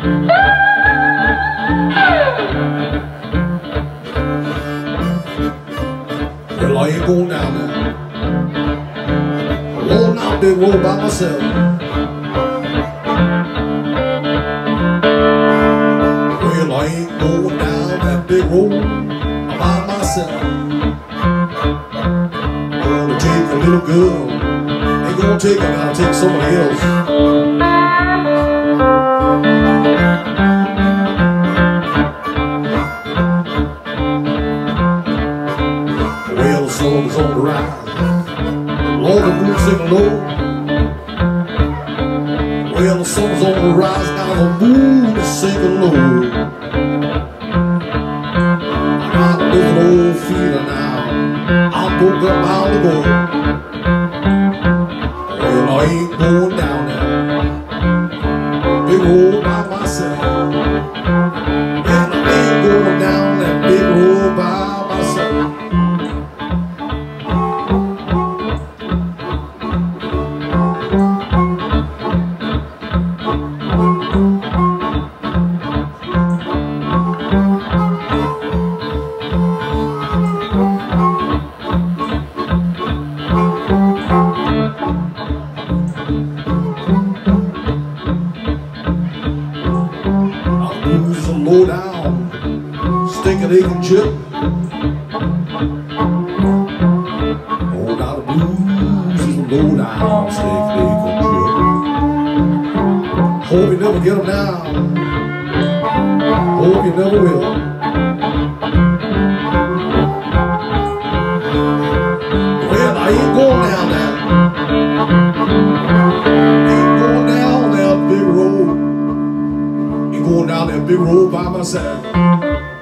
Well, I ain't going down there. I'm rolling out big road by myself. Well, I ain't going down that big road by myself. I'm gonna take a little girl. Ain't gonna take her, I'll take somebody else. Songs on the rise, the Lord of the sing low. Well, the sun's on the rise, now the moon is sinking low. I got a little old feeler now, I broke up out the door. Well, I ain't going down that big road by myself. And I ain't going down that big road by myself. Low down, stinking egg and chip. Oh, now the blues is low down, stinking egg and chip. Hope you never get them down. Hope you never will. Well, I ain't going down now. Ain't going down that big road. Going down that big road by myself.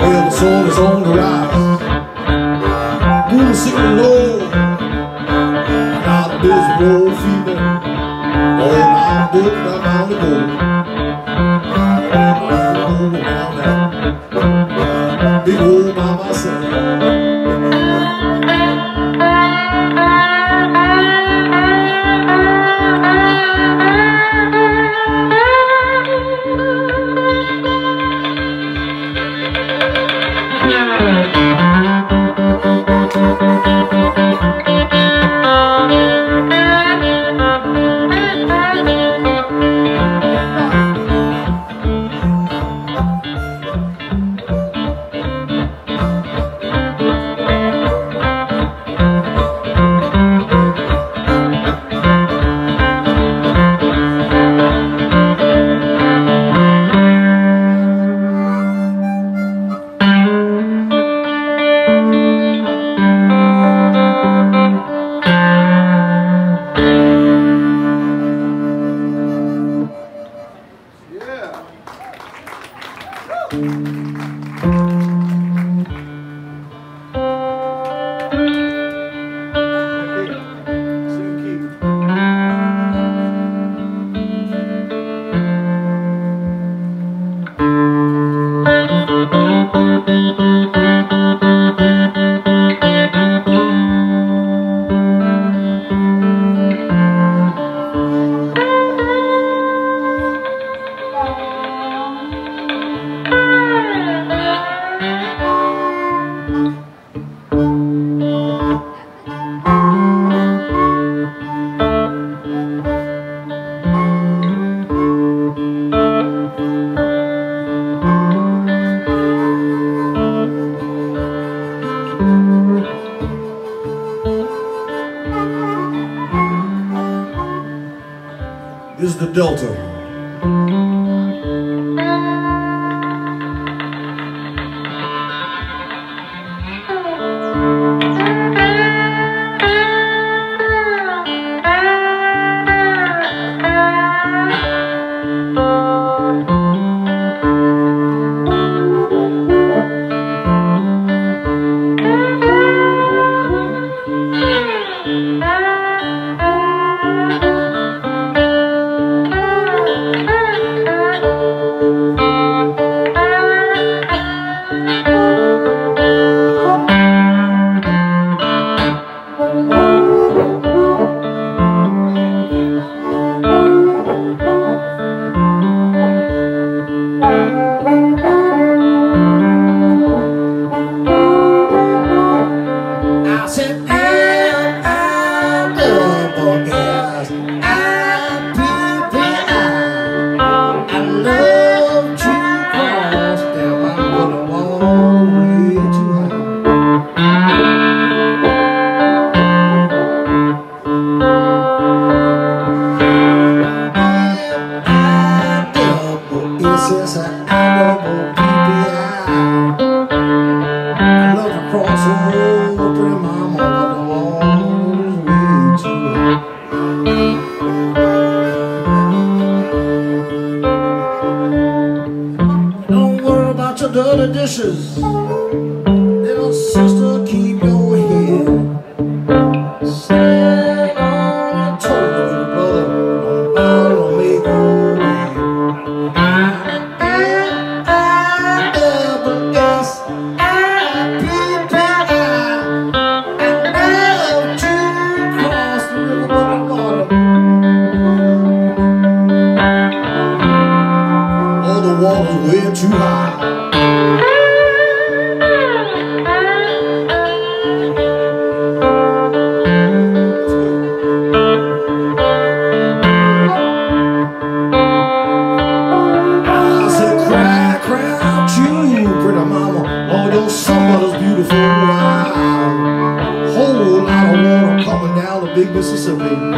Well, the sun is on the rise, moon is sinking low. I got a miserable fever, all my book I'm out to go. I'm going down that big road by myself. the Delta. Dirty dishes, little sister, keep your head. Stand on the toe of your brother, don't follow me, go away. I love to cross the river, but I'm water. Oh, the water's way too high. Mississippi.